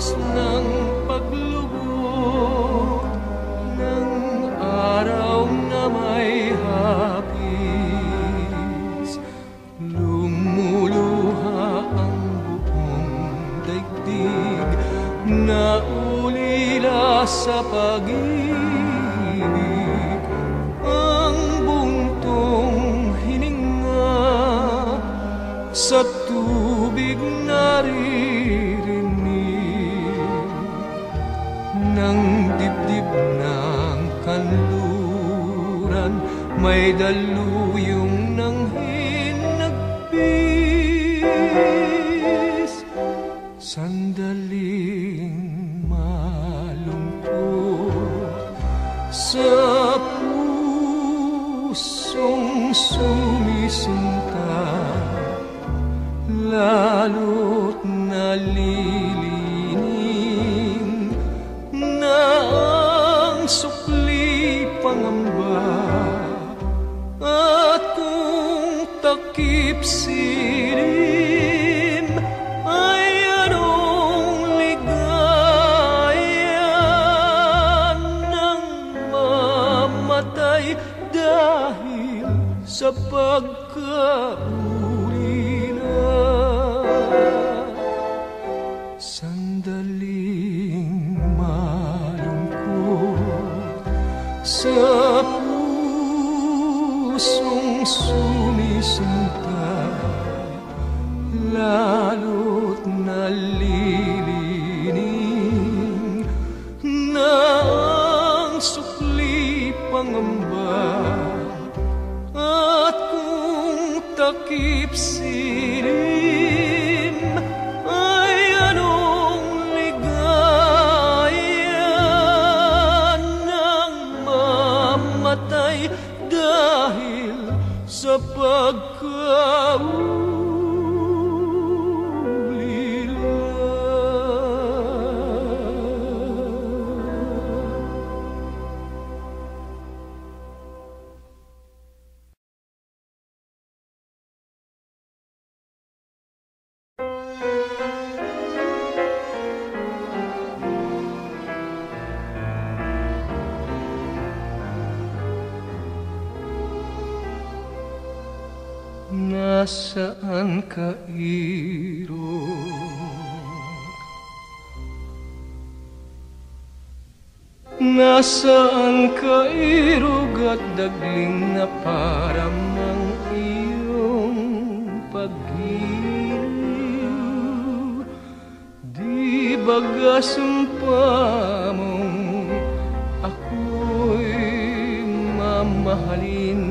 Lakas ng paglubog ng araw na may hapis. Lumuluha ang buong daigdig na ulila sa pag-ibig. Ang buntong hininga sa tubig na ng dibdib ng kanluran, may daluyong ng hinagpis. Sandaling malungkot sa pusong sumisinta, lalo't nalilin sukli pangamba. At kung takip silim ay anong ligaya ng mamatay dahil sa pagkauli na sandaling sa pusong sumisinta, lalo't nalilinig na ang sukli pangamba. At kung takip silim ay anong dahil sa pagkaulila. Nasaan ka, Irog? Nasaan ka, Irog, at dagling na param ng iyong pag-ibig? Di ba gasumpa mong ako'y mamahalin?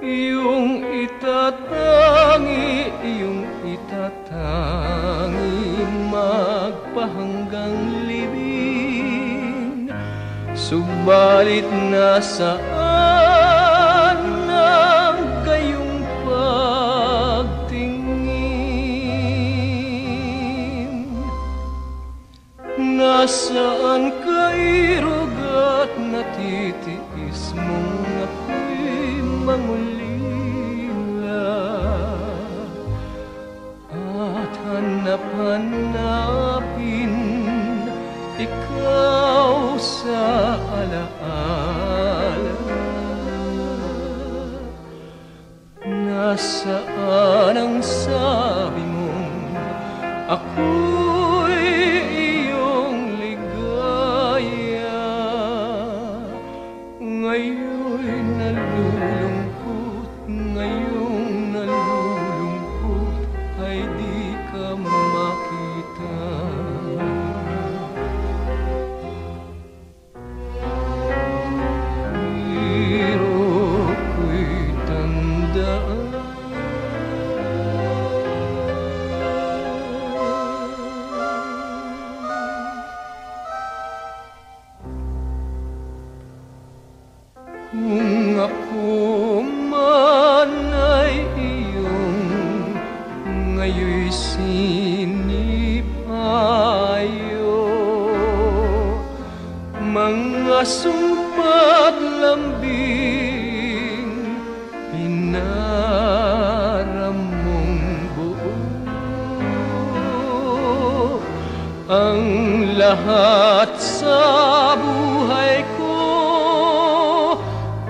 Iyong itatangi, magpahanggang libing. Subalit nasaan ang kayong pagtingin? Nasaan kay rugat na titiis mong ako'y mangulila at hanap-hanapin ikaw sa alaala? Nasaan ang sabi mong ako'y iyong ligaya? Ngayon nalulungkot, ay di ka makita. Pero ko'y tandaan kung ako man ay iyong ngayoy sinipayo. Mga sumpat lambing pinaram mong buo. ang lahat sa buhay ko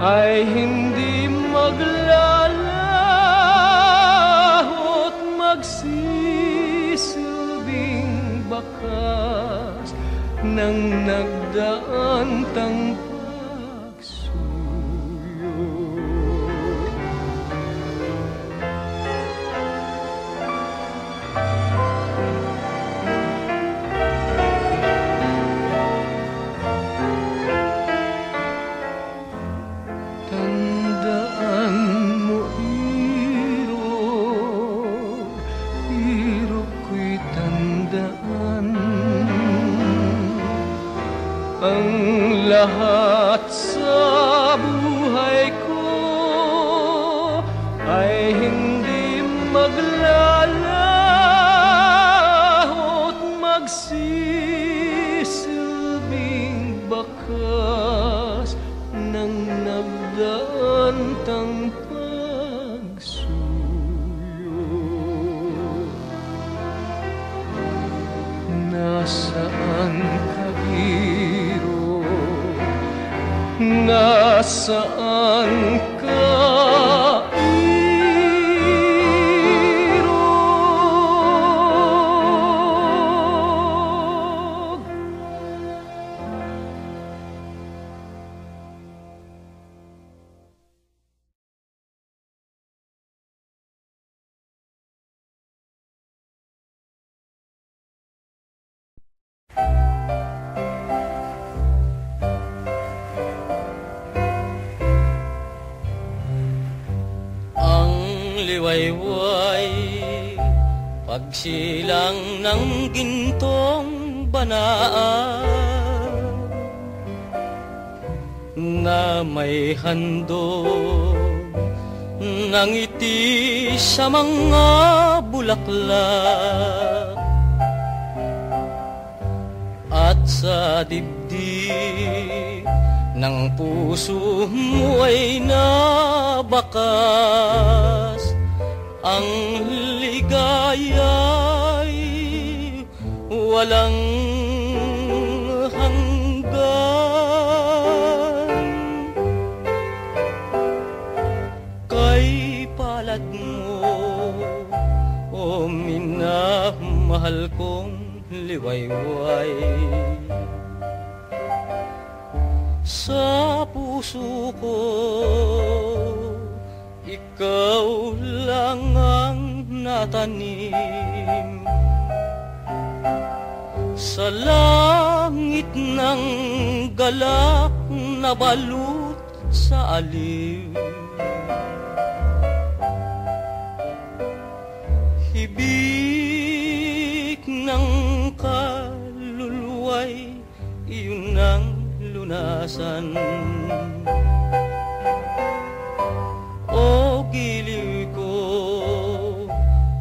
ay hindi maglalaho at magsisilbing bakas ng nagdaan tangpak suyo. Ang lahat sa buhay ko ay hindi maglalaho at magsisilbing bakas ng nagdaan tangpang suyo. Nasaan ka, Iro? Nasaan ka, Iro? Liwayway, pagsilang ng gintong banaan na may handog ng ngiti sa mga bulaklak at sa dibdib ng puso mo ay nabakas. Ang ligaya'y walang hanggan. Kay palad mo, o minamahal kong liwayway, sa puso ko ikaw lang ang natanim sa langit ng galak na balot sa aliw. Hibik ng kaluluway, iyon ang lunasan. O giliw ko,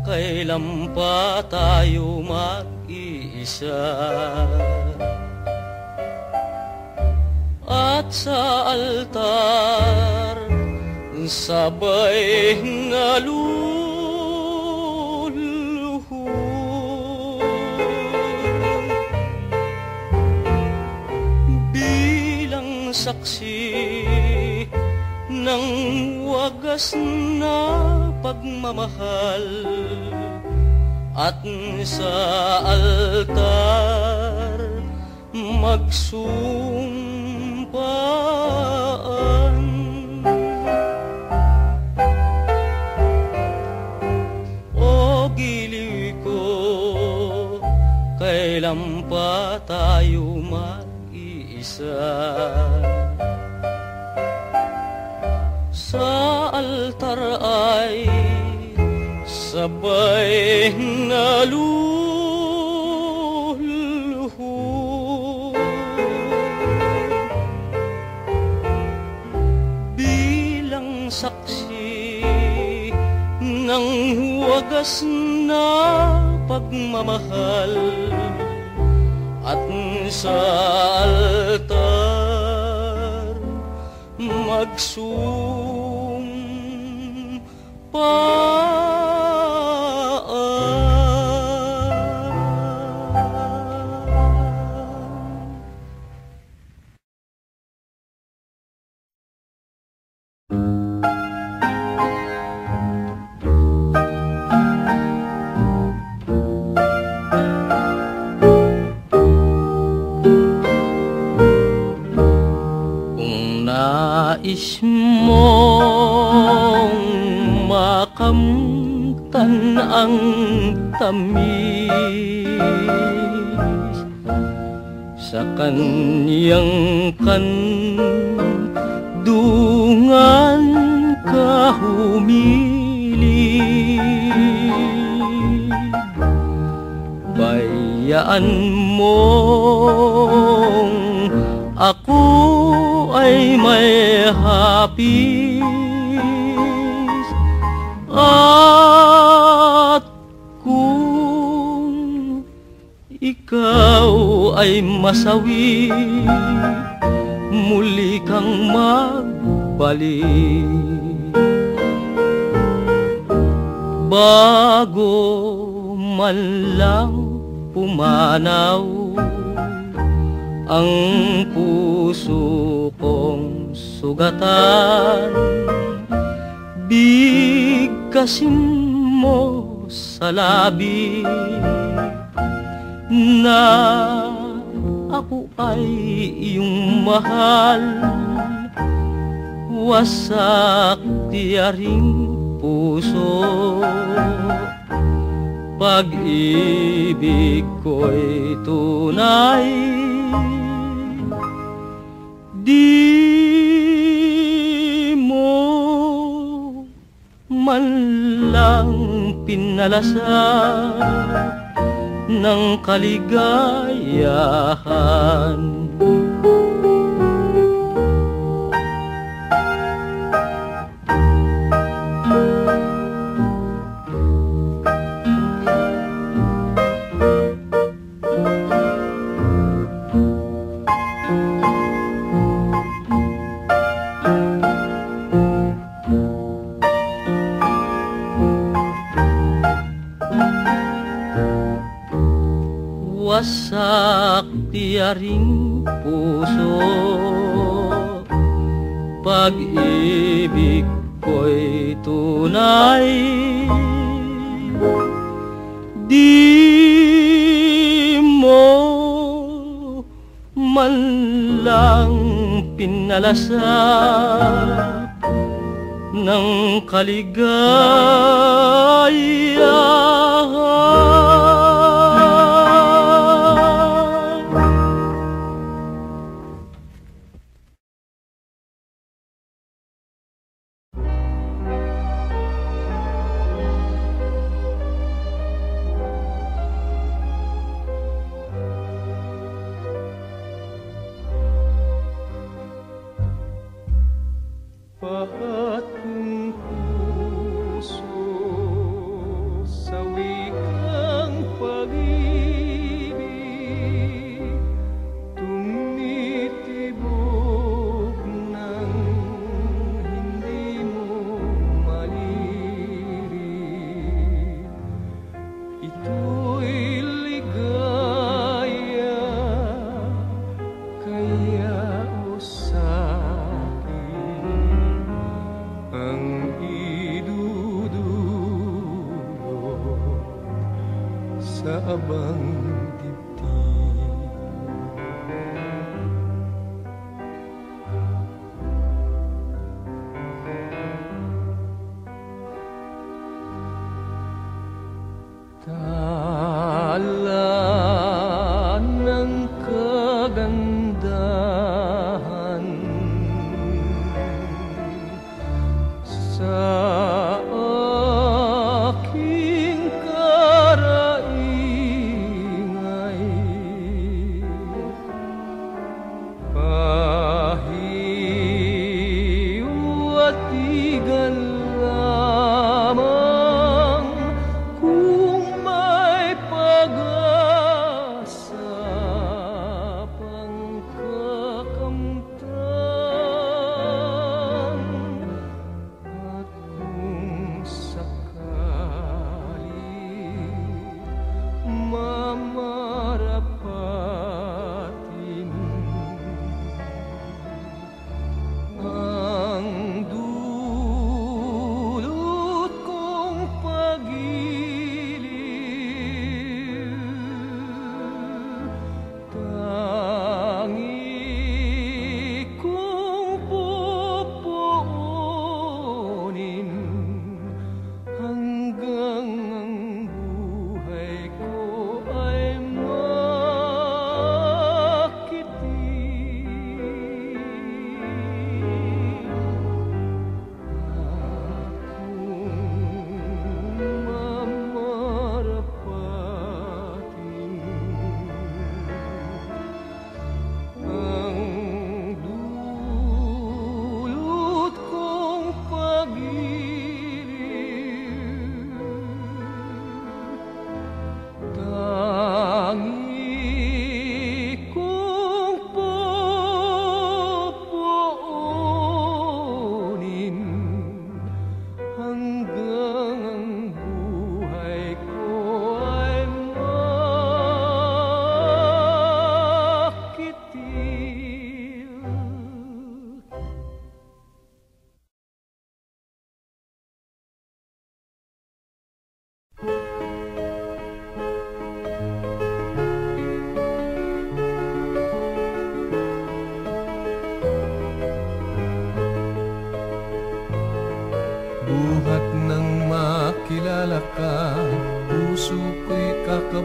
kailan pa tayo mag-iisa? At sa altar, sabay naluluho. Bilang saksi ng wagas na pagmamahal at sa altar magsumpaan. O giliw ko, kailan pa tayo mag-iisa? Sa altar ay sabay naluluho. Bilang saksi ng wagas na pagmamahal at sa altar magsumpaan. mismong makamtan ang tamis sa kanyang kandungan ka humilig. Bayaan mong ako ay may hapis, at kung ikaw ay masawi, muli kang magbalik. Bago man lang pumanaw ang puso kong sugatan, bigkasin mo sa labi na ako ay iyong mahal. Wasak tiyaring puso, pag-ibig ko'y tunay, di mo man lang pinalasa ng kaligayahan. Wasak tiyaring puso, pag-ibig ko'y tunay, di mo man lang pinalasa ng kaligayahan. Sa aking karaingay,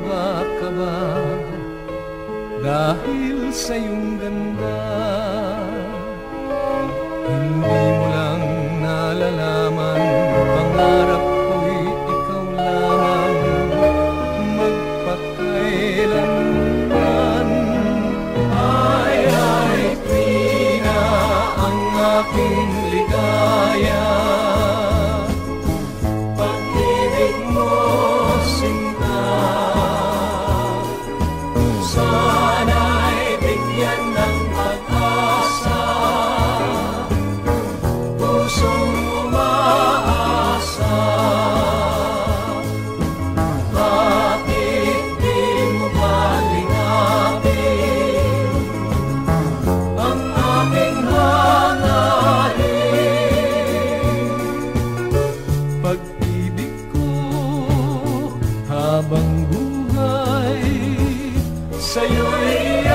kaba-kaba dahil sa iyong ganda. Hindi mo lang nalalaman, pangarap ko'y ikaw lang magpakailanman. Ay, Pina, ang aking ligaya. Habang buhay sa'yo'y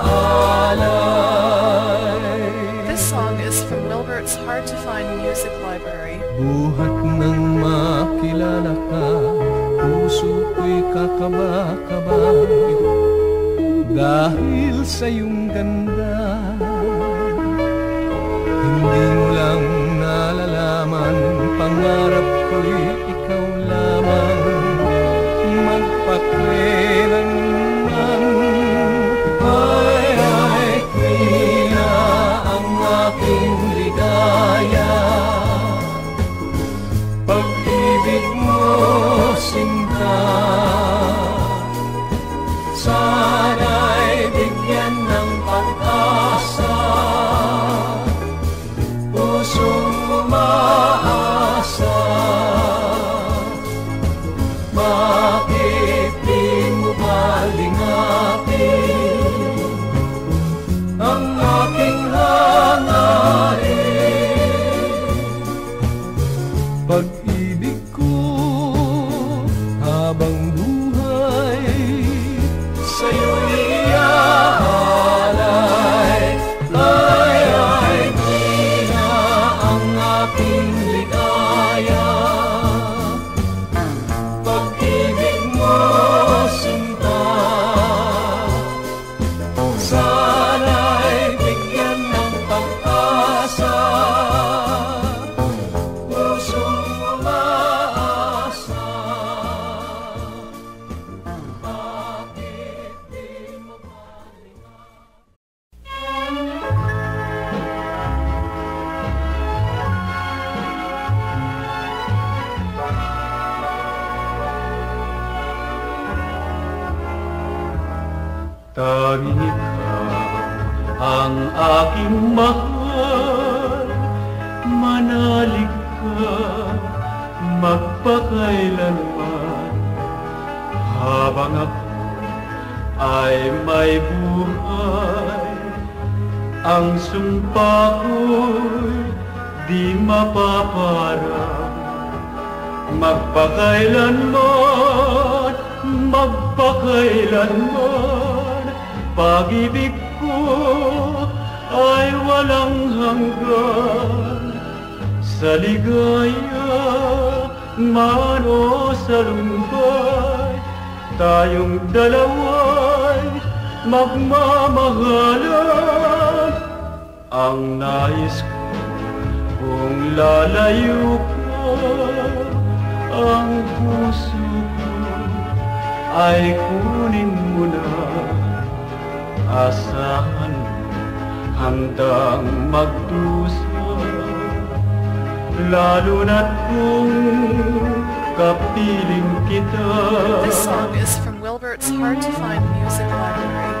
aalay. This song is from Milbert's Hard to Find Music Library. Buhat nang makilala ka, puso ko'y kakaba-kaba dahil sa iyong ganda. Hindi mo lang nalalaman, pangarap ko'y ikaw lamang. Ay, Pina, ang aking ligaya. Pag-ibig mo, sinta, sana'y bigyan ng pag-asa. Pusong umaasa, pag-ibig ko habang buhay sa'yo'y iaalay. Ay, Pina, ang aking ligaya. Pag-ibig mo, sinta, sana'y bigyan ng pag-asa. Tanging ikaw ang aking mahal, manalig ka magpakailanman. Habang ako ay may buhay, ang sumpa ko'y di mapaparang. Magpakailanman, magpakailanman, pag-ibig ko ay walang hanggan. Sa ligaya man o sa lumbay, tayong dalawa'y magmamahalan. Ang nais ko kung lalayo ko, ang puso ko ay kunin mo na. Asahan handang magdusa, lalo na't kung kapiling kita. This song is from Wilbert's Hard to Find Music Library.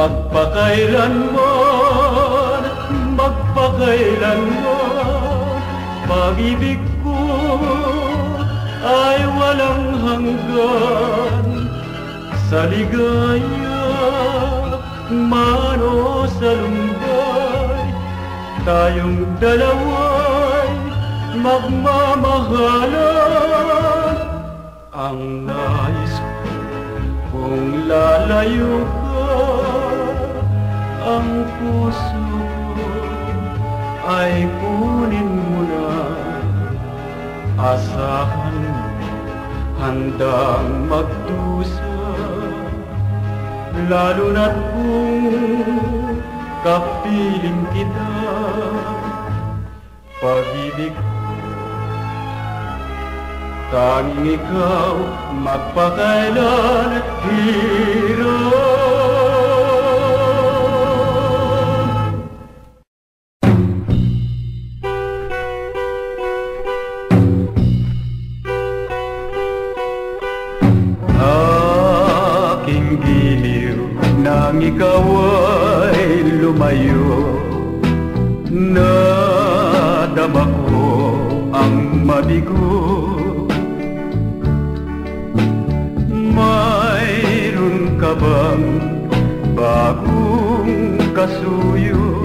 Magpakailanman, magpakailanman, pag-ibig ko ay walang hanggan. Sa ligaya man o sa lumbay, Tayong dalawa'y magmamahalan. Ang nais ko kung lalayo ka, ang puso ko ay kunin mo na. Asahan mo handang magdusa, lalo na't kung kapiling kita. Pag-ibig ko, tanging ikaw magpakailan at hirap. Aking giliw nang ikaw ay lumayo, nadama ko ang mabigo. Mayroon ka bang bagong kasuyo?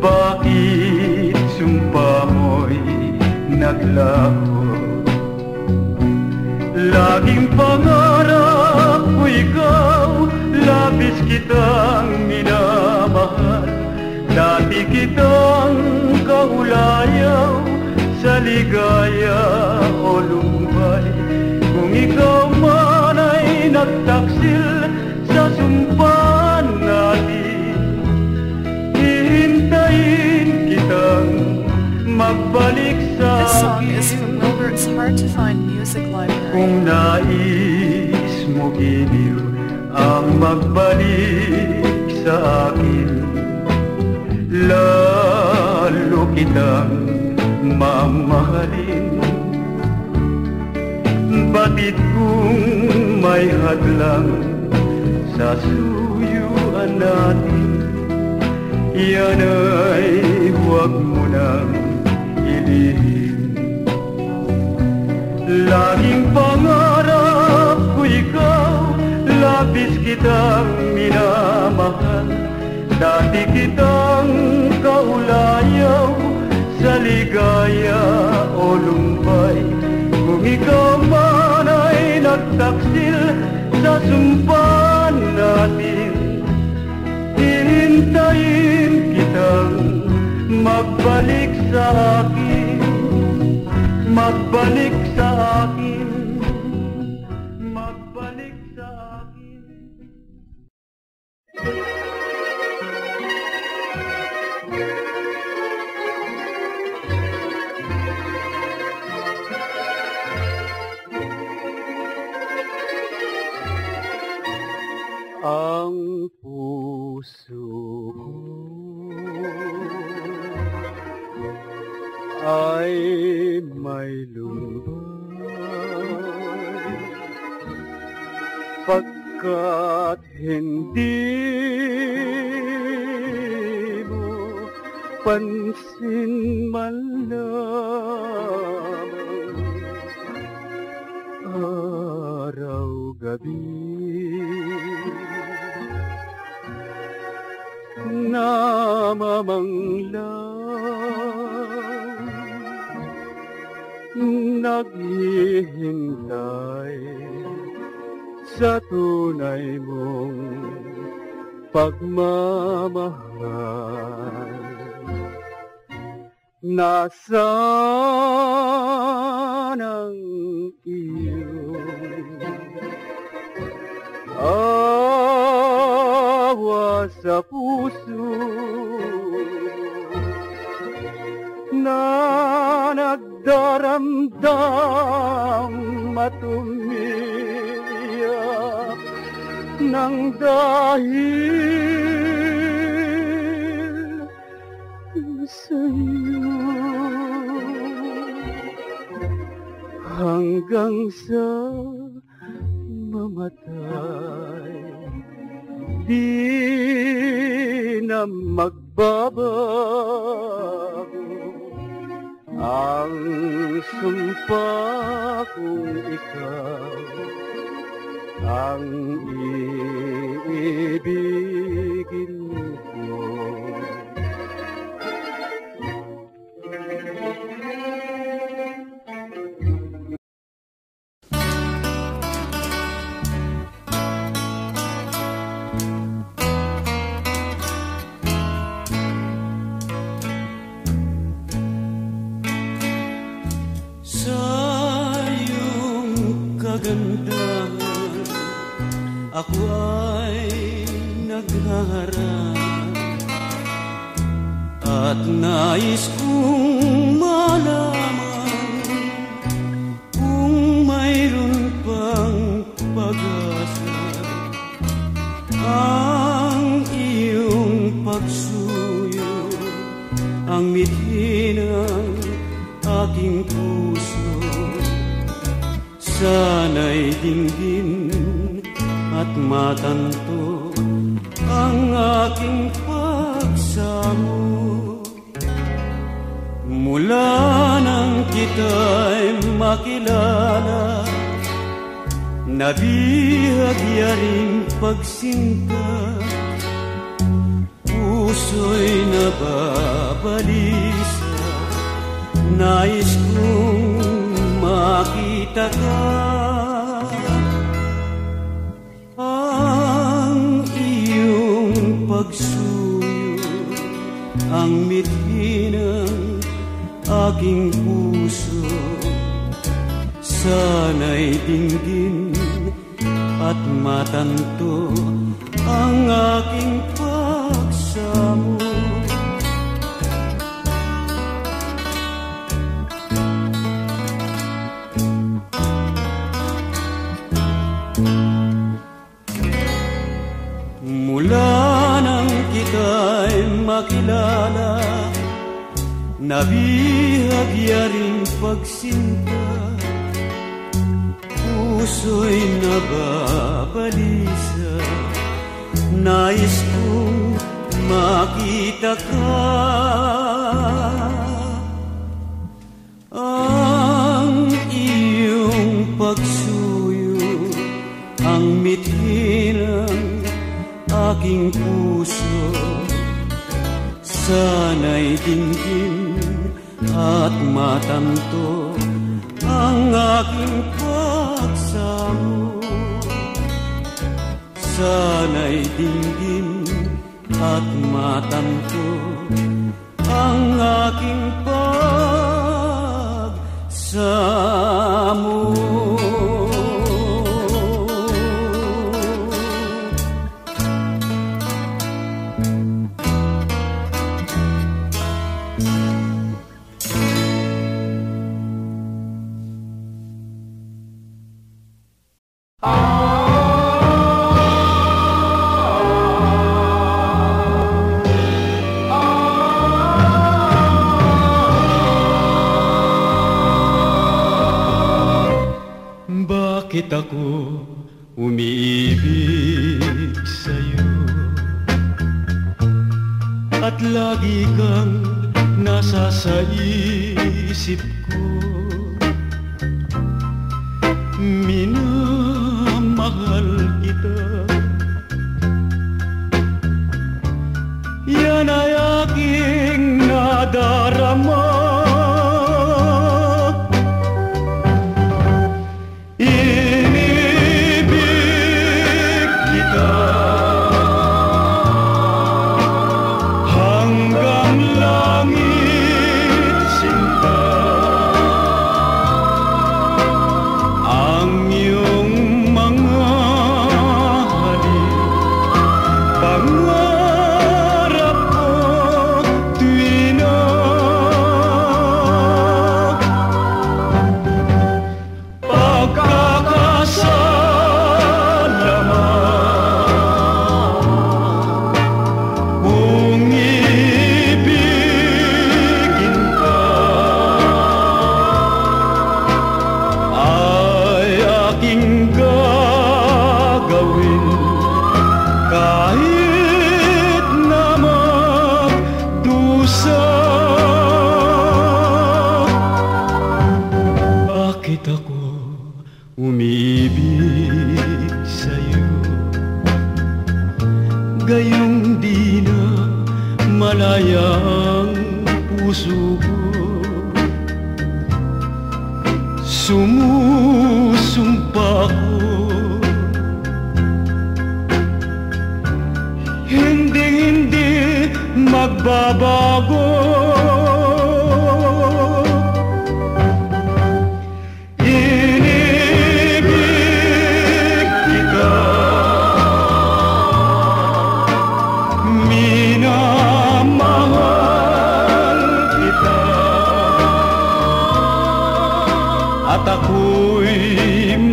Bakit sumpa mo'y naglaho? Laging pangarap ko ikaw, labis kitang minamahal. Dati kitang kahulayaw sa ligaya o lumbay. Kung ikaw man ay nagtaksil sa sumpaan natin, hihintayin kitang magbalik sa akin. This song is from Wilbert's Hard to Find Music Library. Kung nais mo giliw ang magbalik sa akin, lalo kitang mamahalin. Batid kung may hadlang sa suyuan natin, yan ay huwag mo nang ilihim. Laging pangarap ko ikaw, labis kitang minamahal. Dati kitang kaulayaw sa ligaya o lumbay. Kung ikaw man ay nagtaksil sa sumpaan natin, hihintayin kitang magbalik sa akin, magbalik sa akin. Ang puso ko ay may lumbay, pagkat hindi mo pansin man lamang araw-gabi. Namamanglang naghihintay sa tunay mong pagmamahal. Nasaan ang iyong awa sa puso na nagdaramdam at umiiyak ng dahil sa'yo, hanggang sa mamatay di na magbabago ang sumpa kung ikaw ang iibigin ko. Kagandahan, ako ay naghaharap at nais kong malaman kung mayroon pang pag-asa ang iyong pagsuyo, ang mithin ng aking puso. Sana'y dinggin at matanto ang aking pagsamo. Mula nang kita'y makilala, nabihagyaring pagsinta, puso'y nababalisa, nais kong makita ka. Ang iyong pagsuyo, ang mithin ng aking puso, sana'y dinggin at matanto ang aking pagsamo. Makilala, nabihagyaring pagsinta, puso'y nababalisa, nais kong makita ka. Ang iyong pagsuyo, ang mithin ng aking puso, sana'y dinggin at matanto ang aking pagsamo. Sana'y dinggin at matanto ang aking pagsamo. Bakit ako umiibig sa'yo at lagi kang nasa sa isip ko? Minamahal kita, yan ay aking nadarama. Gayong di na malaya ang puso ko, sumusumpako. Hindi magbabago. Inibig kita, minamahal kita, at ako'y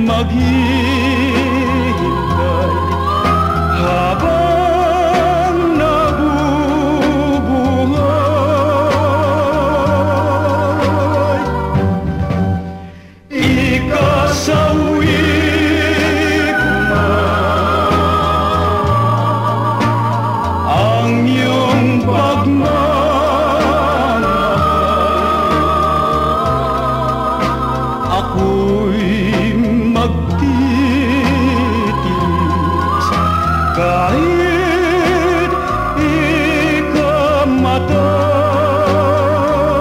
maghihintay habang kahit ikamatay. This song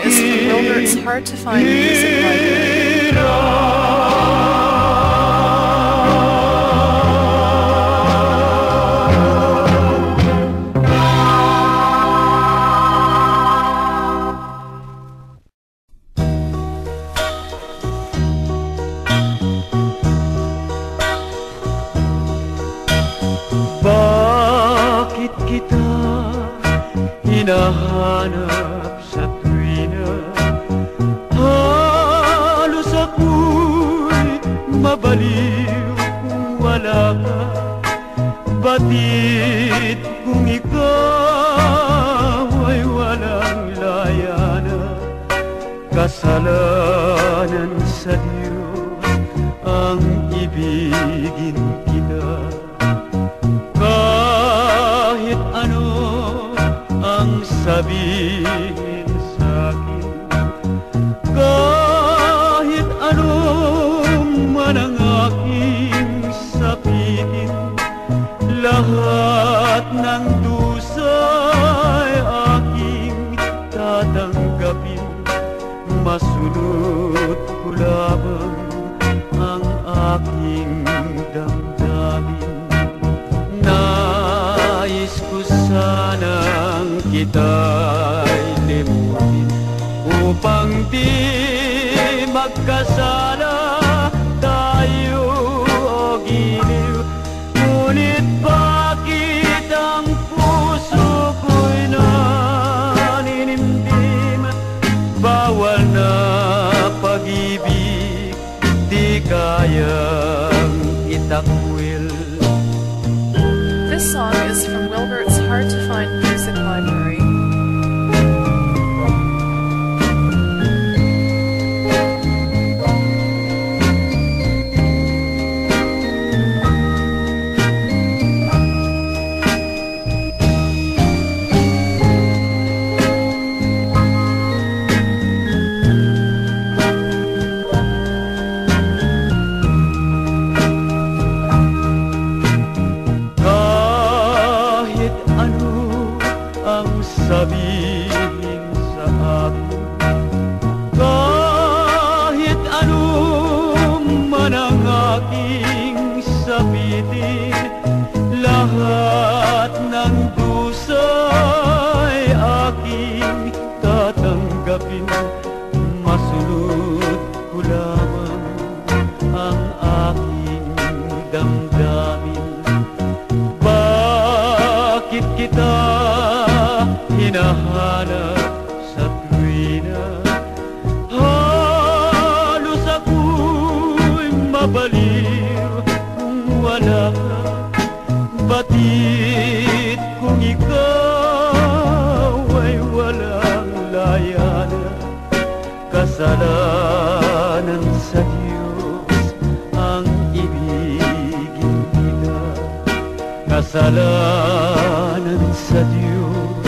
is from Gilbert's Hard to Find Music Library. Hinahanap sa tuwina, halos ako'y mabaliw kung wala ka. Batid kung ikaw ay walang layana? Kasalanan sa Diyos ang ibigin kita. Kahit ano sabihin sa'kin, kahit anong man ang aking sapikin, lahat ng dusa ay aking tatanggapin. Masunod ko lamang ang aking damdamin. Nais ko sanang kita'y limutin upang di magkasala tayo o giliw. Ngunit bakit ang puso ko'y naninimdim? Bawal na pag-ibig di kayang itakwil. This song is from Wilbert's Hard to Find Music Library. Sabihin sa akin, kahit anong man ang aking sabitin, lahat ng dusa ay aking tatanggapin. Masulot ko lamang ang aking damdamin. Bakit kita hinahanap sa tuwina, halos ako'y mabaliw kung wala ka. Batid kung ikaw ay walang layana? Kasalanan sa Diyos ang ibigin kita. Kasalanan sa Diyos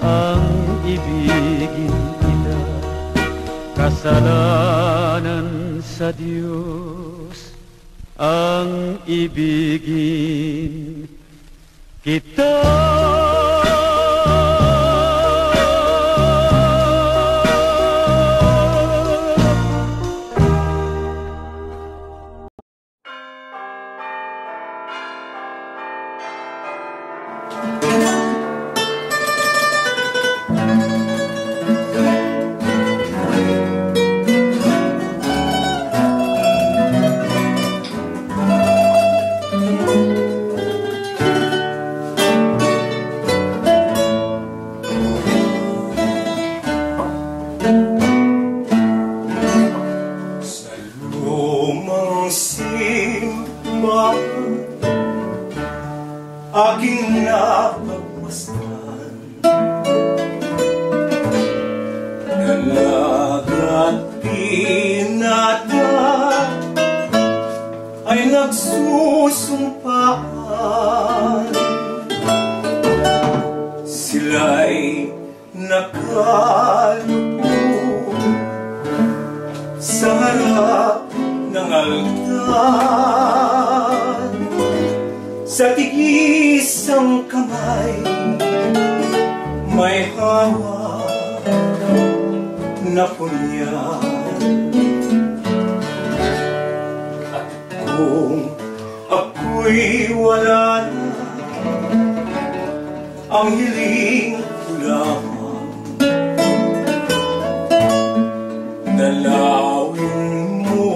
ang ibigin kita. Kasalanan sa Diyos ang ibigin kita. nagsusumpa. Sila'y nakalupo sa harap ng altar. Sa tigis ang kamay, may hawak na punya. At kung ako'y wala na, ang hiling ko lamang nalawin mo,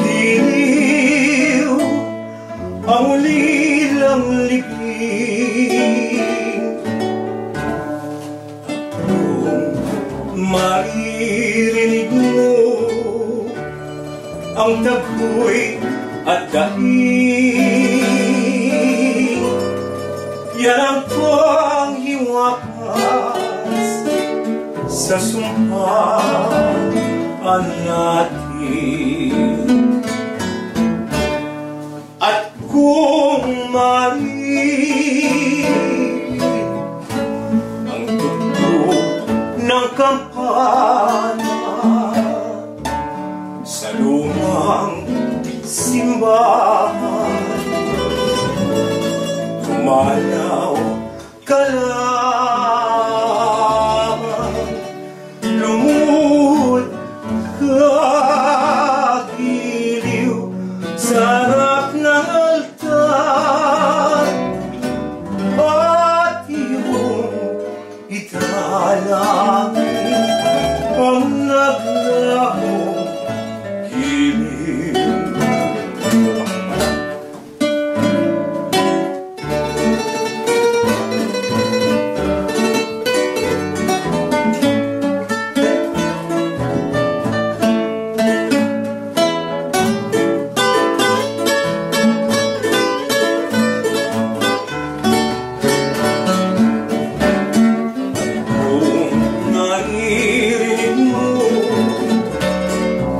diliw ang ulilang libing. At kung maririnig mo ang tagoy at daing, yan ang wakas sa sumpaan natin. At kung marinig ang tugtog ng kampana sa lumang simbahan, tumalaw ka lang.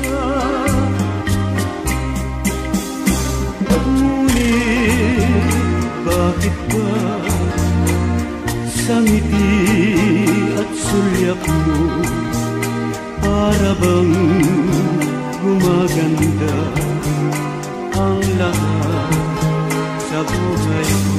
ngunit bakit ba sa ngiti at sulyak mo para bang gumaganda ang lahat sa buhay ko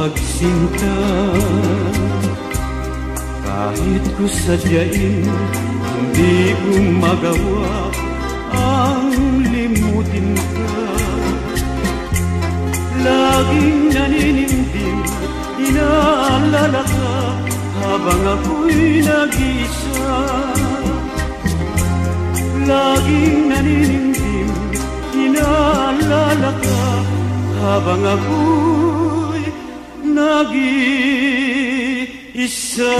Pagsinta kahit ko sadyain hindi ko magawa ang limutin ka laging naninimdim inaalala ka habang ako'y nag-isa laging naninimdim inaalala ka habang ako'y isa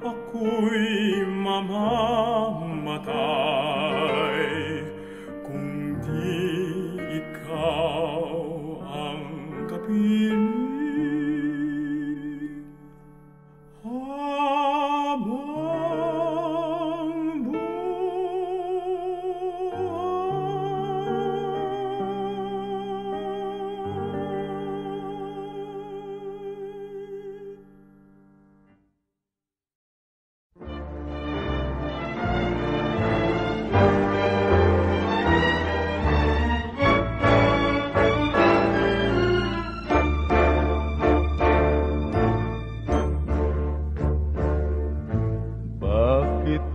mamamatay kung di ikaw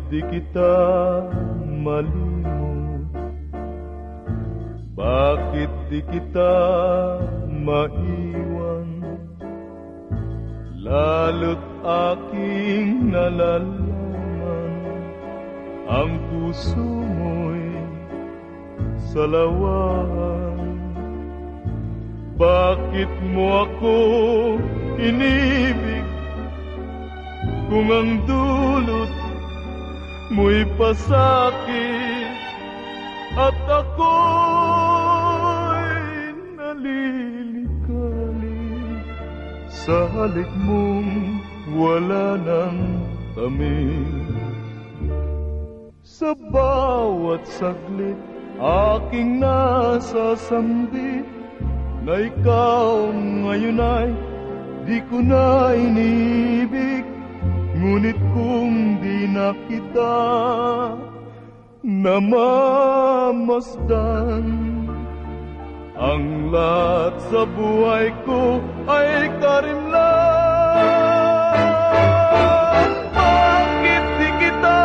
di kita malimut? Bakit di kita maiwan? Lalo't aking nalalaman ang puso mo'y salawan. Bakit mo ako inibig kung ang dulot mo'y pasakit at ako'y nalilikali sa halik mong wala ng tamig. Sa bawat saglit aking nasasambit na ikaw ngayon ay di ko na inibig, ngunit kung di na kita namamasdan, ang lahat sa buhay ko ay karimlan. Bakit di kita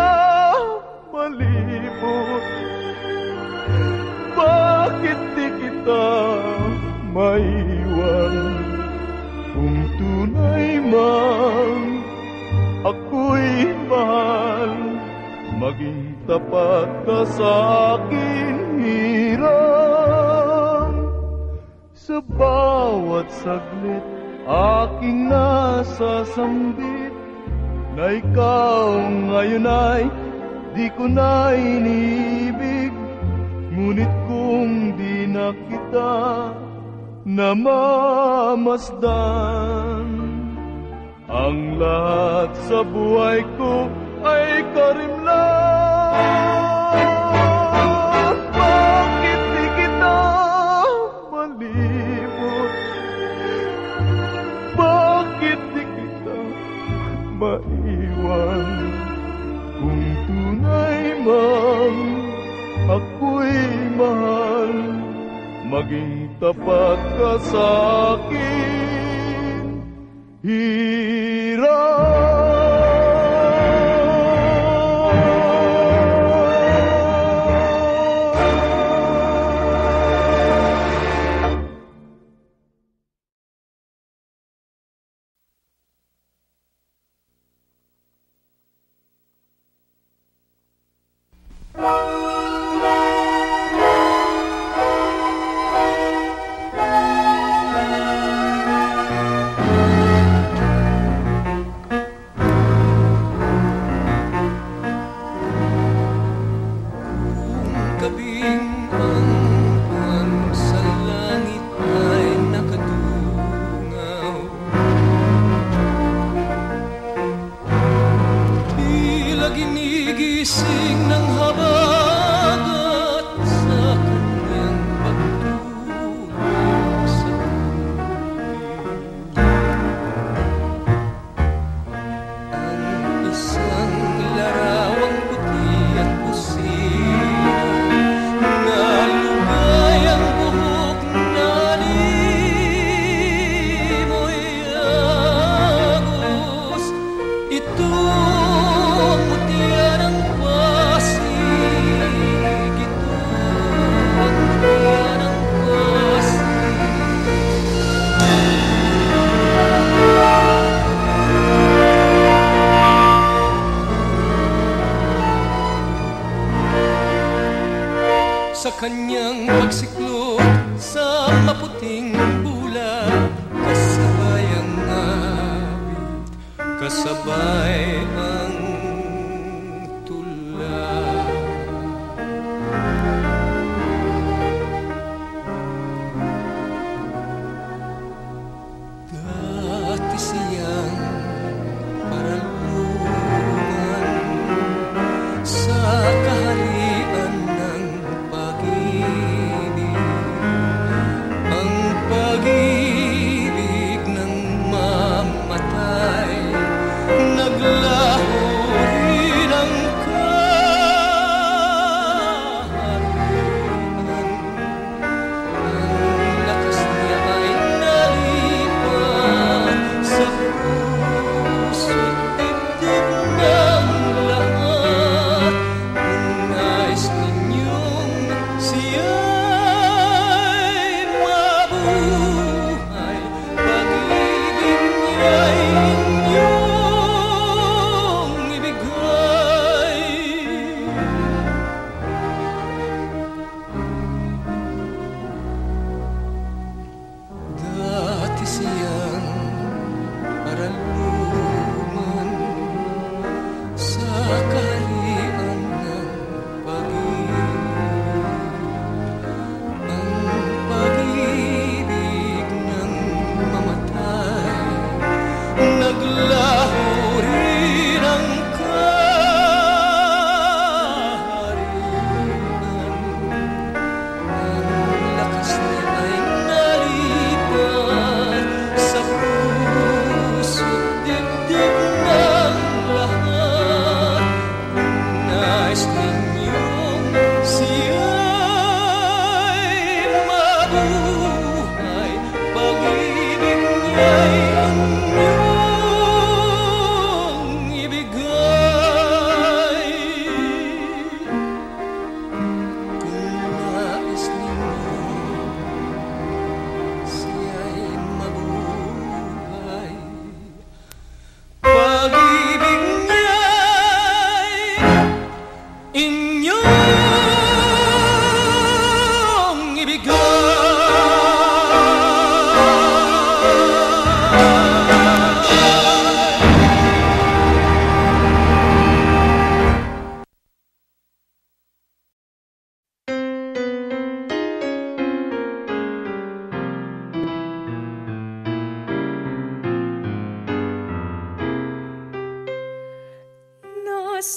malibot? Bakit di kita maiwan? Kung tunay mang ako'y mahal, maging tapat ka sa akin hirap. Sa bawat saglit aking nasasambit na ikaw ngayon ay di ko na inibig, ngunit kung di na kita namamasdan, ang lahat sa buhay ko ay karimlan. Bakit di kita malibot? Bakit di kita maiwan? Kung tunay man ako'y mahal, maging tapat ka sa akin love.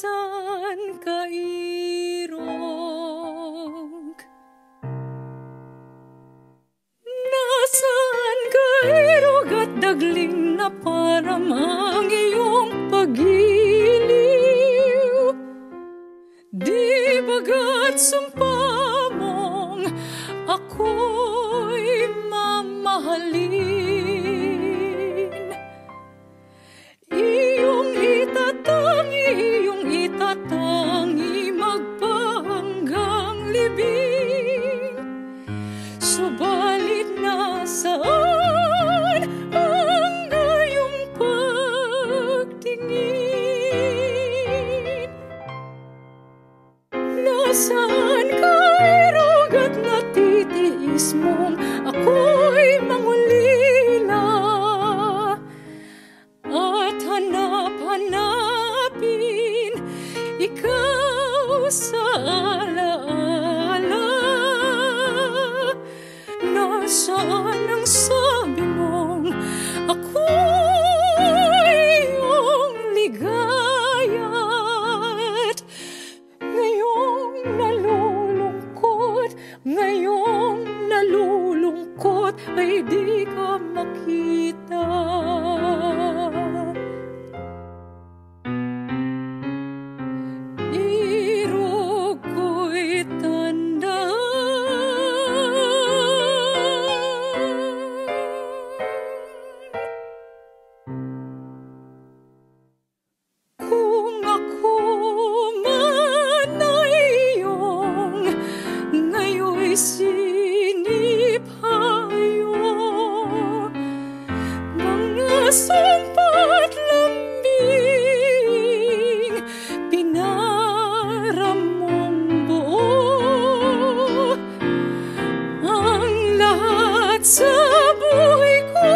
sanka irong nasaan ka irog at dagling na parang ang iyong pagiliw di bagat sumpa mong ako'y mamahalin Tangi magpahanggang libing Subalit nasaan ang iyong pagtingin Nasaan ka irog at natitiis mong ako'y mangulila At hanap-hanapin Ikaw sa alaala Nasaan ang sabi mong Ako'y iyong ligaya At ngayong nalulungkot Ay di ka makita Sumpat lambing Pinaram mong buo Ang lahat sa buhay ko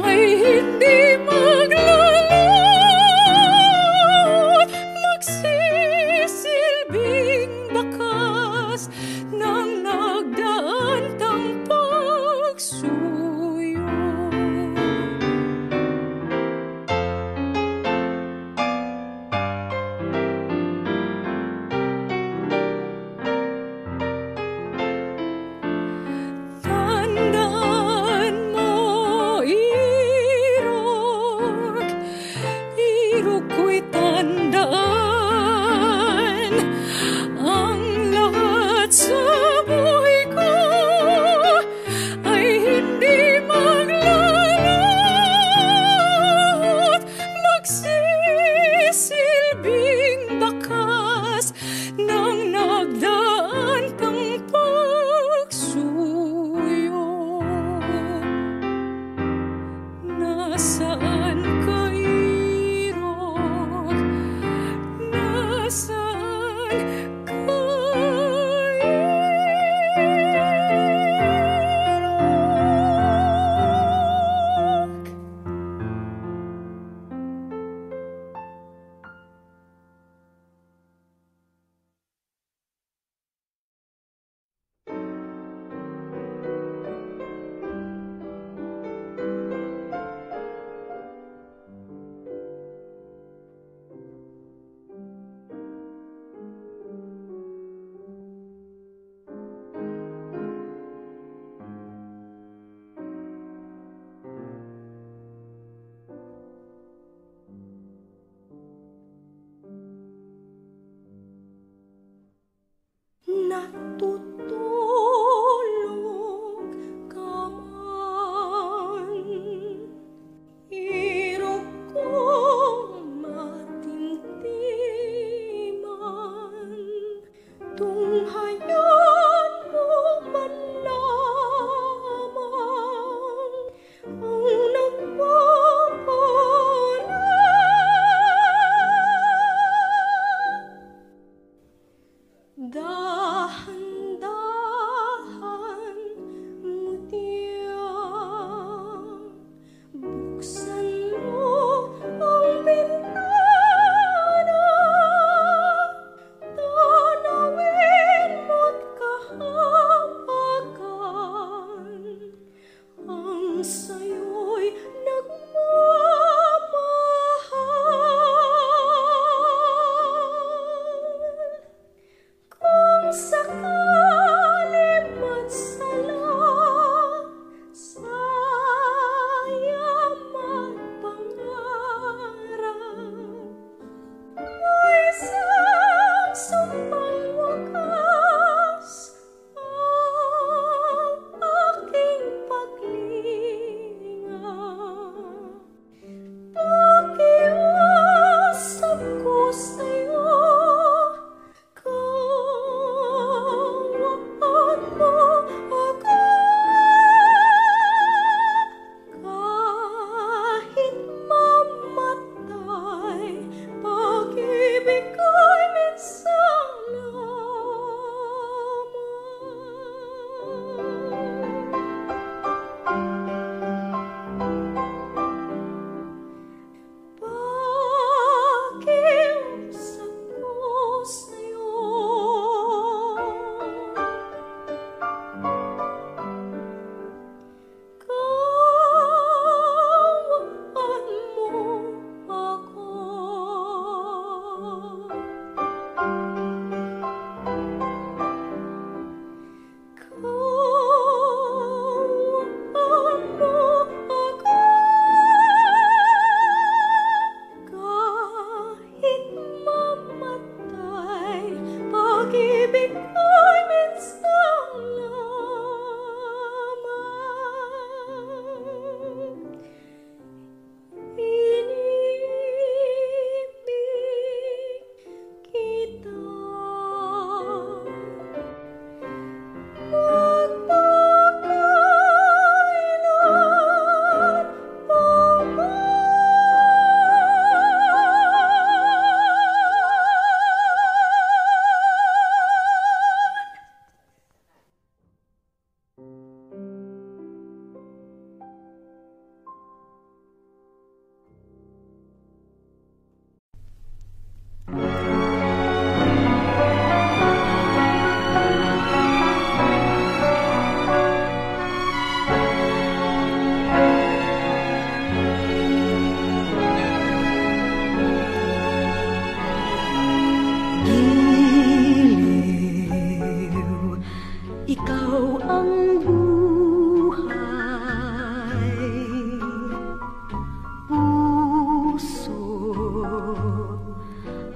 Ay hindi maglalo At magsisilbing bakas Nang nagdaan tampag Natutulog ka man Irog ko matintiman Tunghayan mo man lamang Ang nagpapala Dahan-dahan mutiang Buksan mo ang bintana Tanawin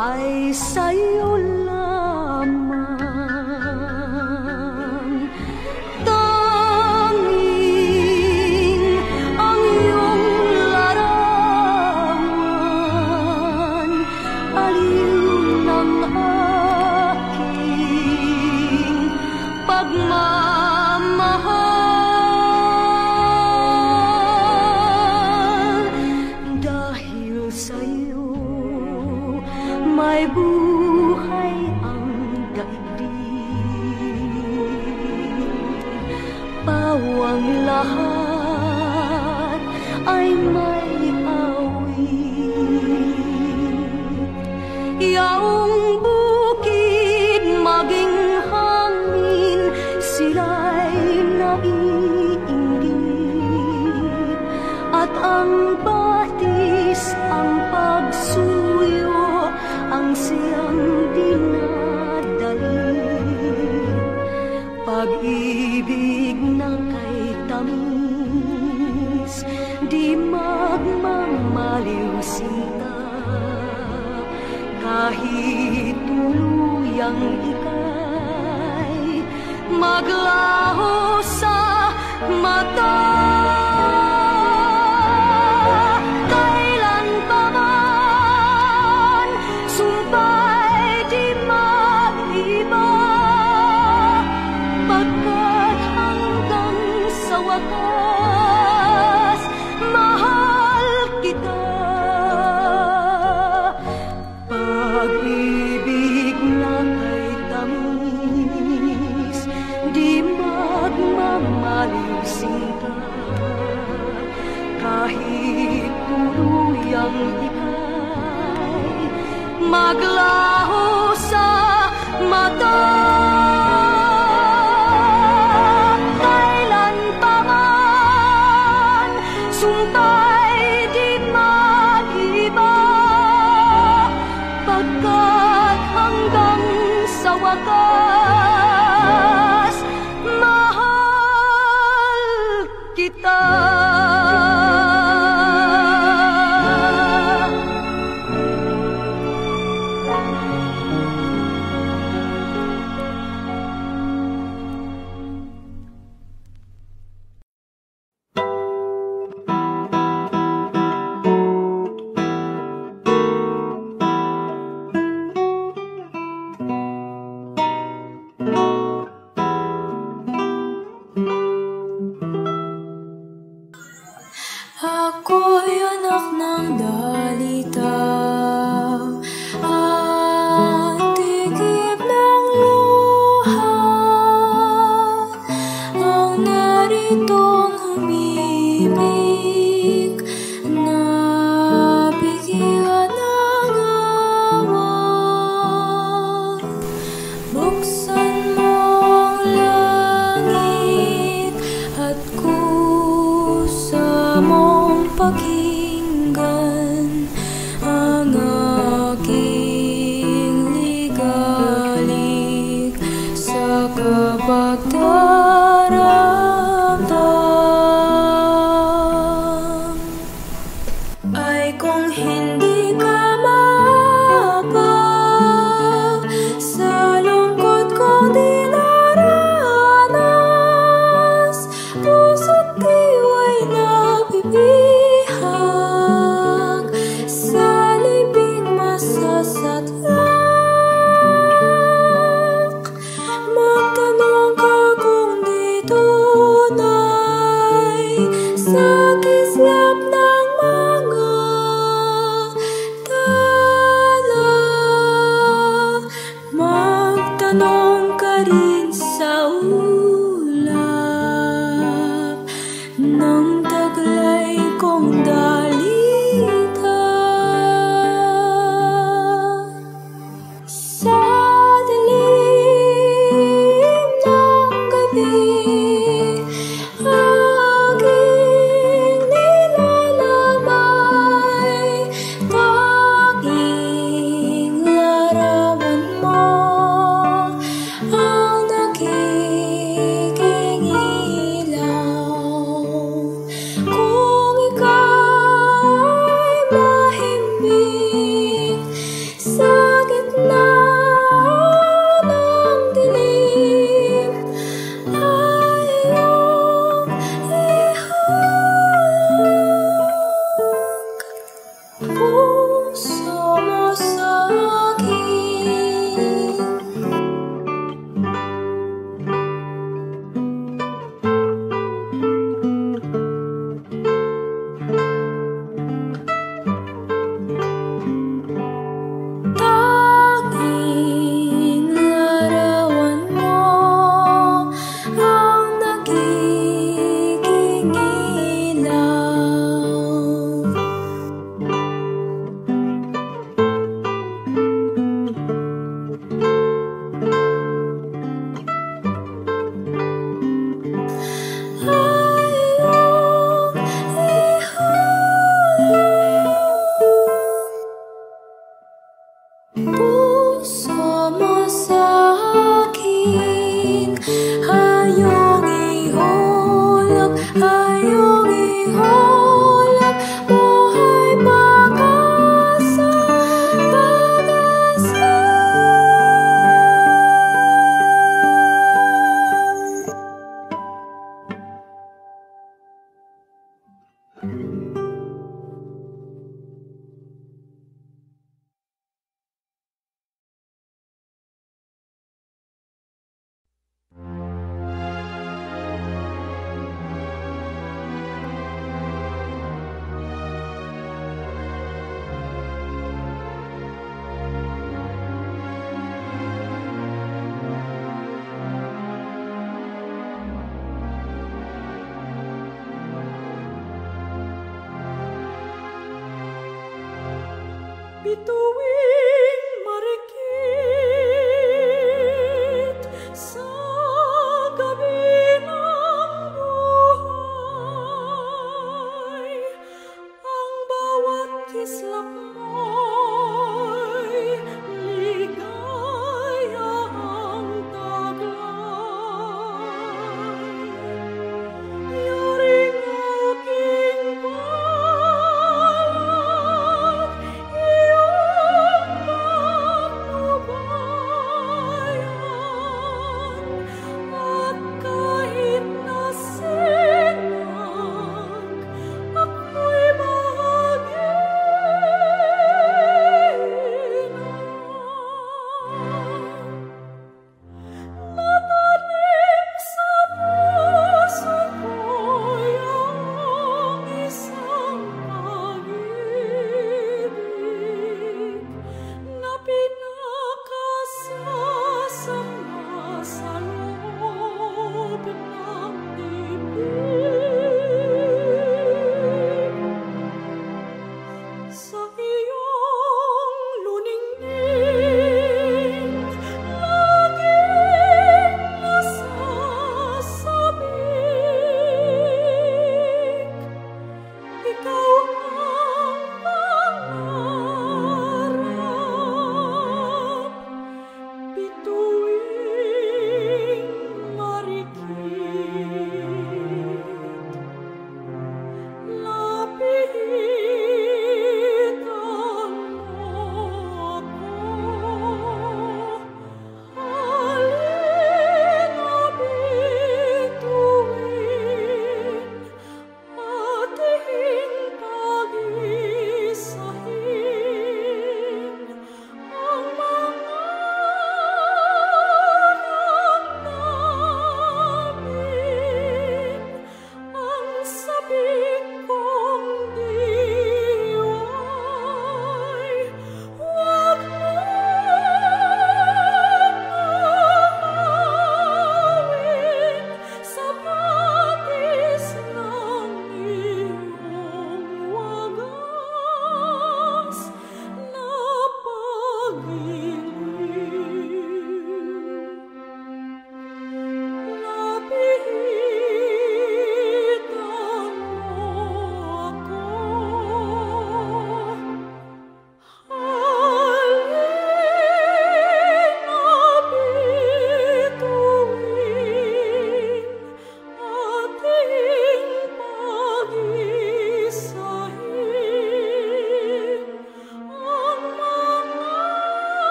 Ay sa'yo lamang tanging ang iyong larawan, aliw ng aking pagmamahal dahil sa'yo. May buhay ang daigdig, pawang lahat ay may awit. Yaong bukid maging hangin, sila'y naiinggit, at ang batis ang pagsuyo. Ang siyang dinadali, pag-ibig na kay tamis, di magmamaliw sinta, kahit tuluyang ika'y maglaho sa mata. Kahit tuluyang ika'y maglaho sa mata. Kailan pa man sumpa'y di mag-iba, pagkat hanggang sa wakas mahal kita.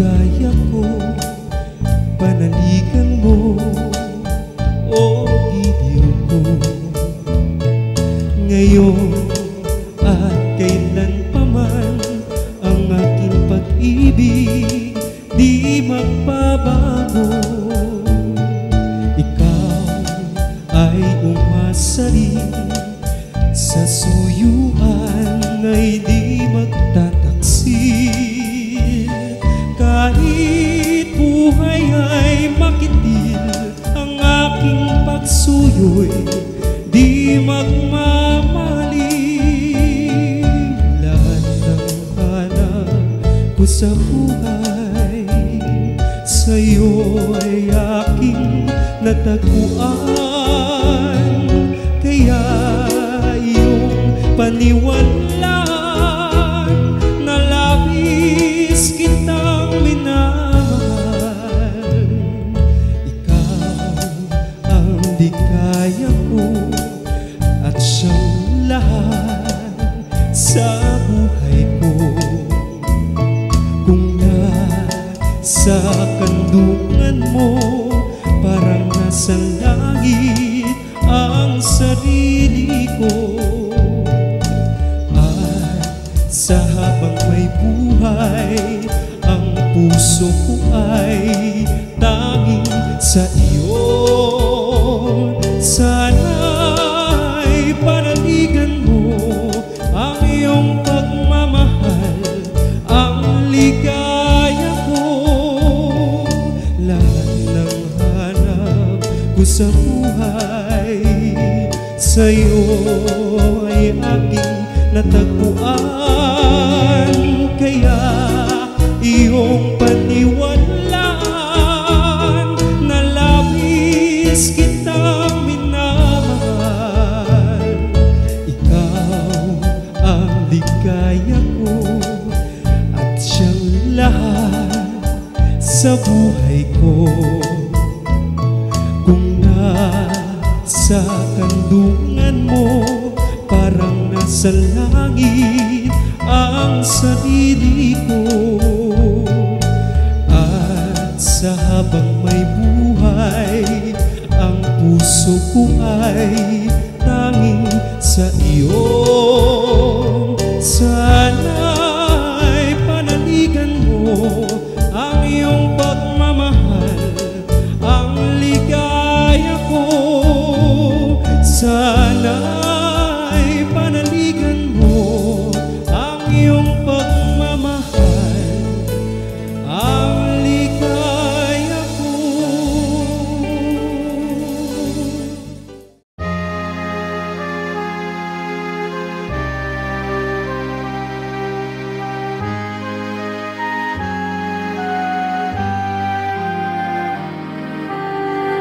Kaya ko panaligan mo o bibig ko ngayon at kailanpaman ang aking pag-ibig di magbabago ikaw ay umasa rin sa suyuan ay di magtataksi kahit buhay ay makitil ang aking pagsuyo'y di magmamaling lahat ng hanap ko sa buhay sa'yo ay aking natagpuan kaya iyong paniwalaan na labis kita kaya ko at siyang lahat sa buhay ko kung nasa kandungan mo parang nasa langit ang sarili ko at sa habang may buhay ang puso ko ay tanging sa iyo sana'y panaligan mo ang iyong pagmamahal ang ligaya ko lahat ng hanap ko sa buhay sa'yo ay aking natagpuan kaya iyong paniwalaan na labis kitang kaya ko at siyang lahat sa buhay ko kung nasa kandungan mo parang nasa langit ang sarili ko at sa habang may buhay ang puso ko ay tanging sa iyo sana'y panaligan mo ang iyong pagmamahal ang ligaya ko sana'y panaligan mo ang iyong pagmamahal ang ligaya ko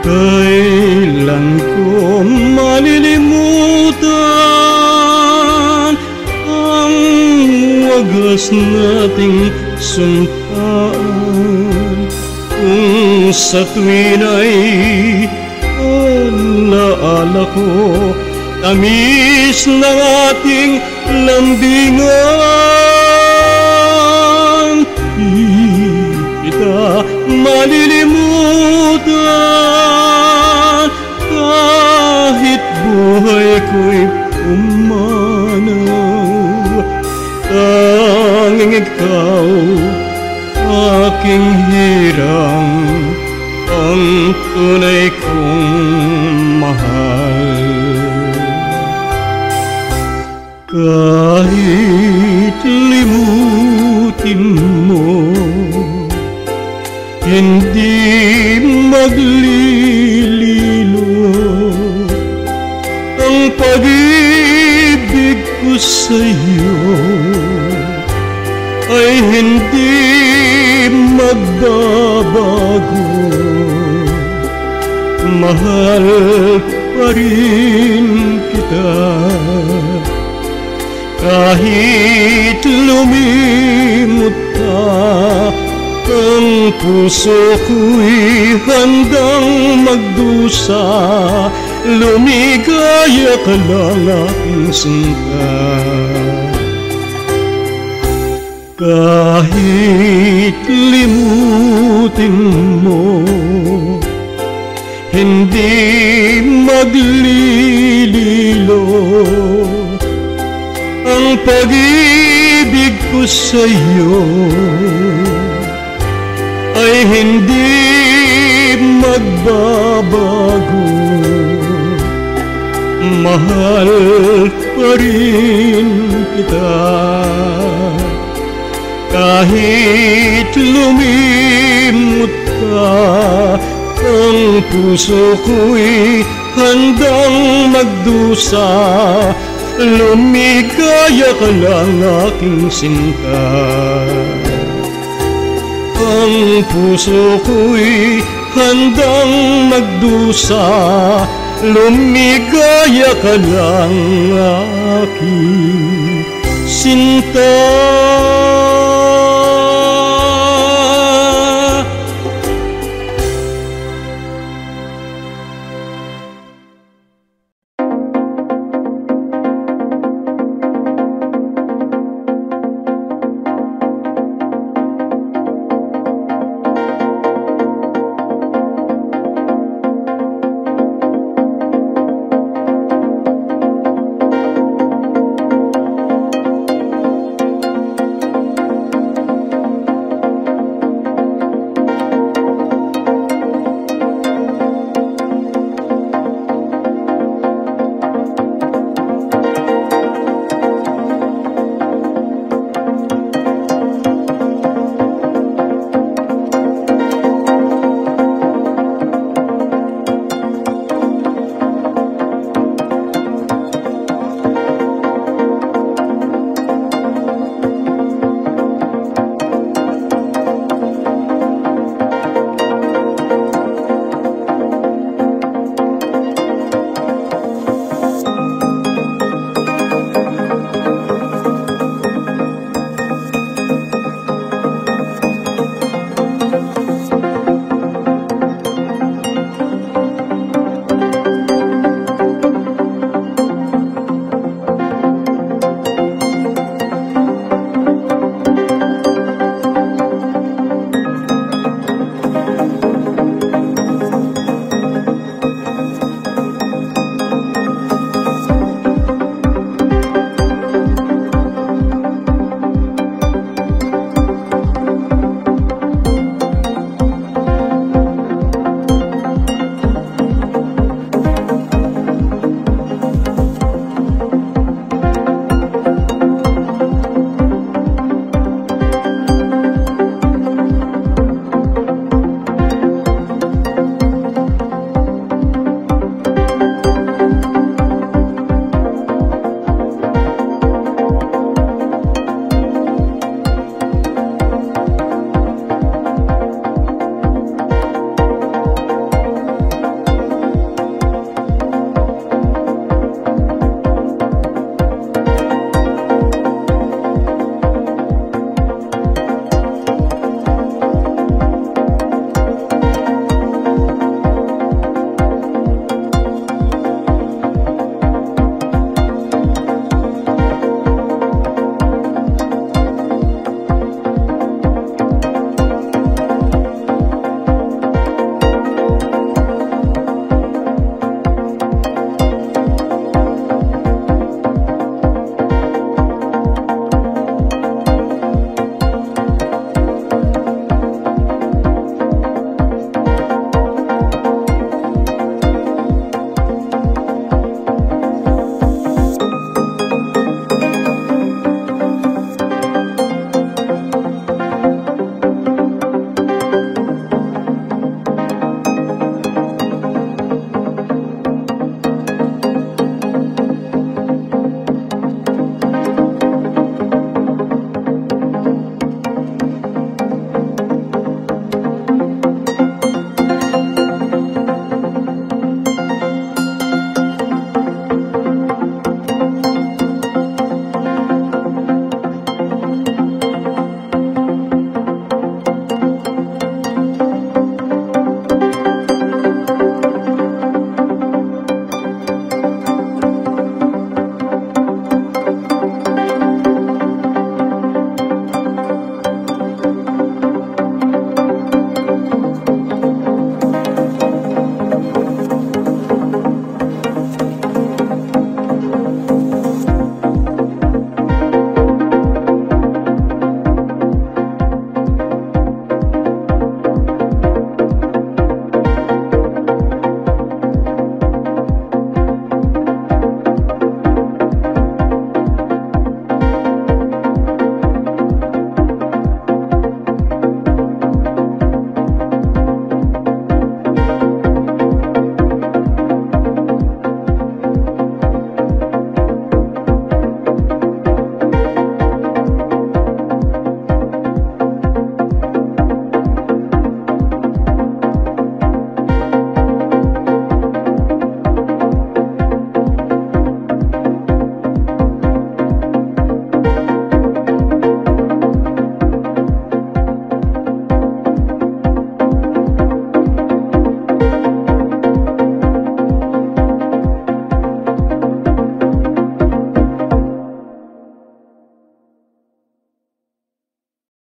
kailan ko malilimutan ang wagas nating suntaan kung sa tuwin ay alaala ko tamis ng ating lambingan di kita malilimutan kahit buhay ko'y umanaw tanging ikaw aking hirang ang tunay kong mahal kahit limutin mo hindi maglililo ang pag-ibig ko sa'yo ay hindi magbabago mahal pa rin kita kahit lumimot ka ang puso ko'y handang magdusa lumigaya ka lang aking sinta Kahit limutin mo, hindi maglililo ang pag-ibig ko sa'yo, ay hindi magbabago. Mahal pa rin kita kahit lumimot ka, ang puso ko'y handang magdusa. Lumigaya ka lang aking sinta, ang puso ko'y handang magdusa. Lumigaya ka lang aking sinta.